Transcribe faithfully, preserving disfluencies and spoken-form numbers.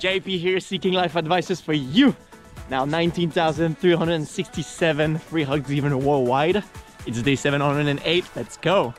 J P here, seeking life advices for you. Now nineteen thousand three hundred sixty-seven free hugs given worldwide. It's day seven hundred eight, let's go.